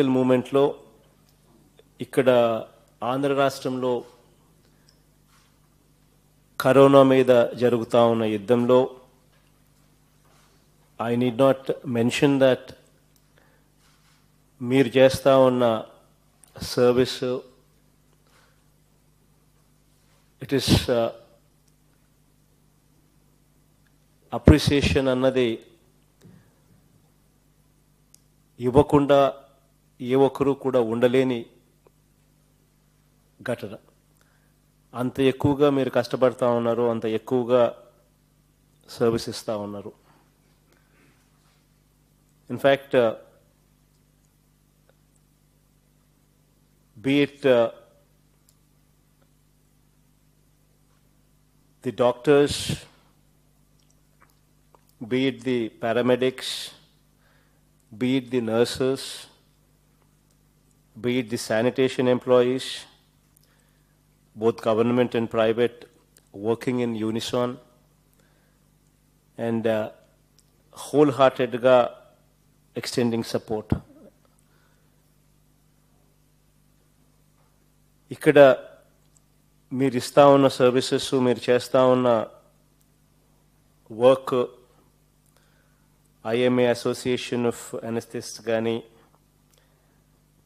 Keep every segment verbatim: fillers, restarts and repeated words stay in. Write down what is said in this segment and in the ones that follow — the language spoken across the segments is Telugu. పొలిటికల్ మూమెంట్లో ఇక్కడ ఆంధ్ర రాష్ట్రంలో కరోనా మీద జరుగుతూ ఉన్న యుద్ధంలో I need not mention that మీరు చేస్తూ ఉన్న సర్వీస్ ఇట్ ఈస్ అప్రిసియేషన్ అన్నది ఇవ్వకుండా ఏ ఒక్కరూ కూడా ఉండలేని ఘటన. అంత ఎక్కువగా మీరు కష్టపడతా ఉన్నారు, అంత ఎక్కువగా సర్వీస్ ఇస్తూ ఉన్నారు. In fact be it uh, the doctors, be it the paramedics, be it the nurses, be it the sanitation employees, both government and private, working in unison and uh, wholeheartedly extending support. ఇక్కడ మీరు ఇస్తా ఉన్న సర్వీసెస్, మీరు చేస్తూ ఉన్న work, IMA association of anaesthetist కానీ,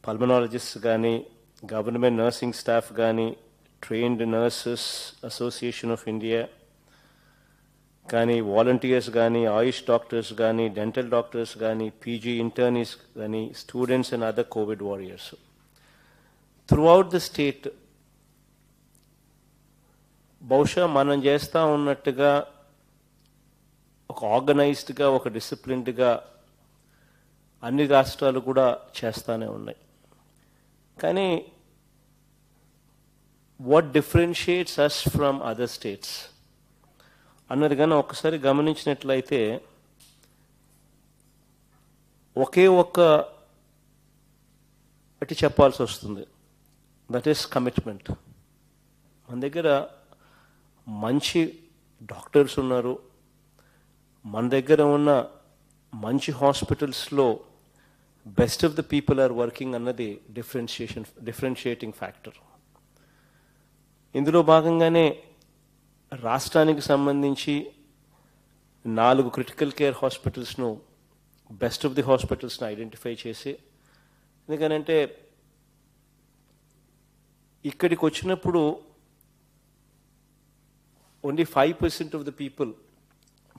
పల్మనాలజిస్ట్ కానీ, గవర్నమెంట్ నర్సింగ్ స్టాఫ్ కానీ, trained nurses association of India కానీ, వాలంటీర్స్ కానీ, ఆయుష్ డాక్టర్స్ కానీ, డెంటల్ డాక్టర్స్ కానీ, పీజీ ఇంటర్నీస్ కానీ, students and other Covid warriors throughout the state, బహుశా మనం చేస్తూ ఉన్నట్టుగా ఒక ఆర్గనైజ్డ్గా, ఒక డిసిప్లిన్డ్గా అన్ని రాష్ట్రాలు కూడా చేస్తూనే ఉన్నాయి. కానీ what differentiates us from other states అన్నది కానీ ఒకసారి గమనించినట్లయితే, ఒకే ఒక్క అటు చెప్పాల్సి వస్తుంది, దట్ ఈస్ కమిట్మెంట్. మన దగ్గర మంచి డాక్టర్స్ ఉన్నారు, మన దగ్గర ఉన్న మంచి హాస్పిటల్స్లో best of the people are working అన్నది డిఫరెన్షియేషన్ డిఫరెన్షియేటింగ్ ఫ్యాక్టర్. ఇందులో భాగంగానే రాష్ట్రానికి సంబంధించి నాలుగు క్రిటికల్ కేర్ హాస్పిటల్స్ను, బెస్ట్ ఆఫ్ ది హాస్పిటల్స్ను ఐడెంటిఫై చేసి, ఎందుకనంటే ఇక్కడికి వచ్చినప్పుడు only five percent of the people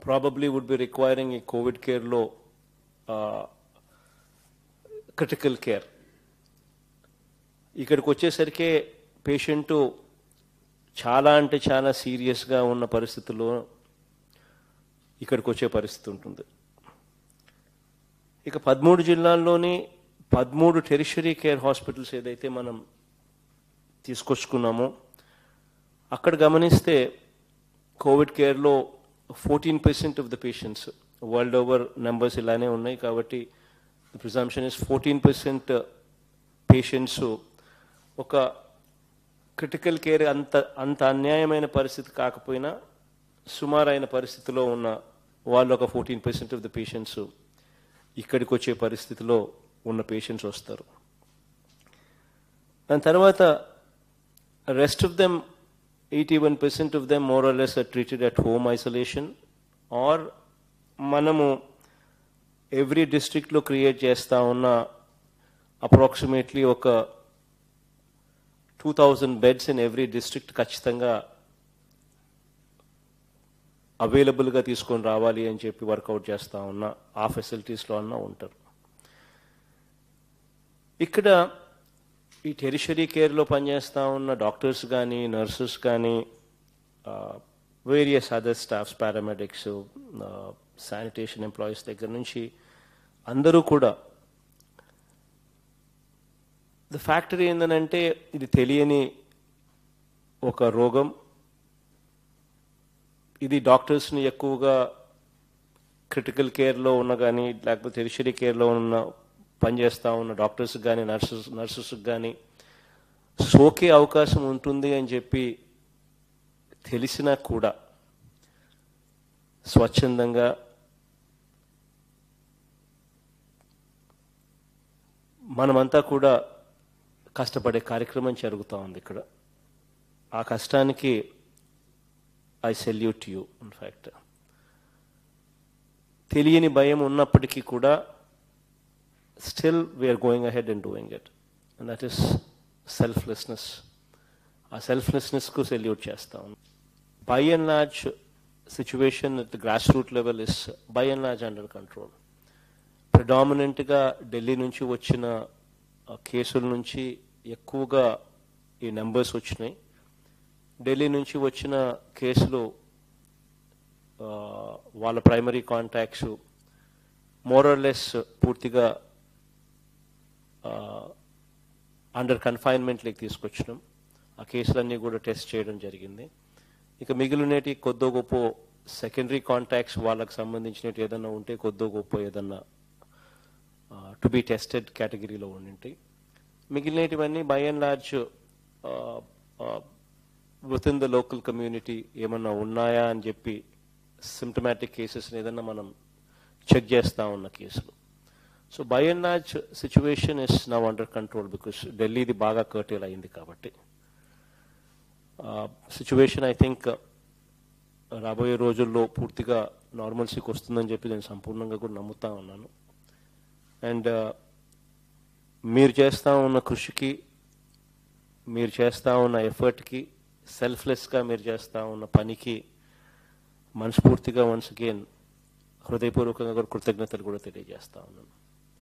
probably would be requiring ఈ కోవిడ్ కేర్లో క్రిటికల్ కేర్. ఇక్కడికి వచ్చేసరికే పేషెంటు చాలా అంటే చాలా సీరియస్గా ఉన్న పరిస్థితుల్లో ఇక్కడికి వచ్చే పరిస్థితి ఉంటుంది. ఇక పదమూడు జిల్లాల్లోని పదమూడు టెరిషరీ కేర్ హాస్పిటల్స్ ఏదైతే మనం తీసుకొచ్చుకున్నామో, అక్కడ గమనిస్తే కోవిడ్ కేర్లో fourteen percent of the patients, world over numbers ఇలానే ఉన్నాయి కాబట్టి presumption is fourteen percent patients ఒక క్రిటికల్ కేర్ అంత అంత అన్యాయమైన పరిస్థితి కాకపోయినా సుమారైన పరిస్థితిలో ఉన్న వాళ్ళు, ఒక fourteen percent of the patients ఇక్కడికి వచ్చే పరిస్థితిలో ఉన్న పేషెంట్స్ వస్తారు. దాని తర్వాత rest of them eighty one percent of them more or less are treated at home isolation, or మనము ఎవ్రీ డిస్ట్రిక్ట్లో క్రియేట్ చేస్తూ ఉన్న అప్రాక్సిమేట్లీ ఒక two thousand beds in every district ఖచ్చితంగా అవైలబుల్గా తీసుకొని రావాలి అని చెప్పి వర్కౌట్ చేస్తూ ఉన్న ఆ ఫెసిలిటీస్లో అన్న ఉంటారు. ఇక్కడ ఈ టెరిషరీ కేర్లో పనిచేస్తూ ఉన్న డాక్టర్స్ కానీ, నర్సెస్ కానీ, various other staffs, paramedics, sanitation employees దగ్గర నుంచి అందరూ కూడా ద ఫ్యాక్టర్ ఏంటనంటే, ఇది తెలియని ఒక రోగం, ఇది డాక్టర్స్ని ఎక్కువగా క్రిటికల్ కేర్లో ఉన్న కానీ, లేకపోతే టెరిషరీ కేర్లో ఉన్న పనిచేస్తూ ఉన్న డాక్టర్స్కి కానీ, నర్సెస్ నర్సెస్కి కానీ సోకే అవకాశం ఉంటుంది అని చెప్పి తెలిసినా కూడా స్వచ్ఛందంగా మనమంతా కూడా కష్టపడే కార్యక్రమం జరుగుతూ ఉంది ఇక్కడ. ఆ కష్టానికి ఐ సెల్యూట్ యూ. ఇన్ఫ్యాక్ట్ తెలియని భయం ఉన్నప్పటికీ కూడా still we are going ahead and doing it, and that is selflessness. ఆ సెల్ఫ్లెస్నెస్కు సెల్యూట్ చేస్తా ఉన్నాం. By and large situation at the grass root level is by and large under control. ప్రిడామినెంట్గా ఢిల్లీ నుంచి వచ్చిన కేసుల నుంచి ఎక్కువగా ఈ నెంబర్స్ వచ్చినాయి. ఢిల్లీ నుంచి వచ్చిన కేసులు వాళ్ళ ప్రైమరీ కాంటాక్ట్స్ మోరల్లెస్ పూర్తిగా అండర్ కన్ఫైన్మెంట్లోకి తీసుకొచ్చినాం. ఆ కేసులన్నీ కూడా టెస్ట్ చేయడం జరిగింది. ఇక మిగిలినటి కొద్దో గొప్ప సెకండరీ కాంటాక్ట్స్ వాళ్ళకు సంబంధించినట్టు ఏదన్నా ఉంటే కొద్దో గొప్ప ఏదన్నా టు బీ టెస్టెడ్ కేటగిరీలో ఉండింటి. మిగిలినటివన్నీ by and large within the local community ఏమన్నా ఉన్నాయా అని చెప్పి సిమ్టమాటిక్ కేసెస్ని ఏదన్నా మనం చెక్ చేస్తూ ఉన్న కేసులు. So by and large situation is now under control because ఢిల్లీది బాగా కర్టెల్ అయింది కాబట్టి. సిచ్యువేషన్ ఐ థింక్ రాబోయే రోజుల్లో పూర్తిగా నార్మల్సీకి వస్తుందని చెప్పి నేను సంపూర్ణంగా కూడా నమ్ముతా ఉన్నాను. అండ్ మీరు చేస్తూ ఉన్న కృషికి, మీరు చేస్తూ ఉన్న ఎఫర్ట్కి, సెల్ఫ్లెస్గా మీరు చేస్తూ ఉన్న పనికి మనస్ఫూర్తిగా వన్స్ అగైన్ హృదయపూర్వకంగా కూడా కృతజ్ఞతలు కూడా తెలియజేస్తూ ఉన్నాను.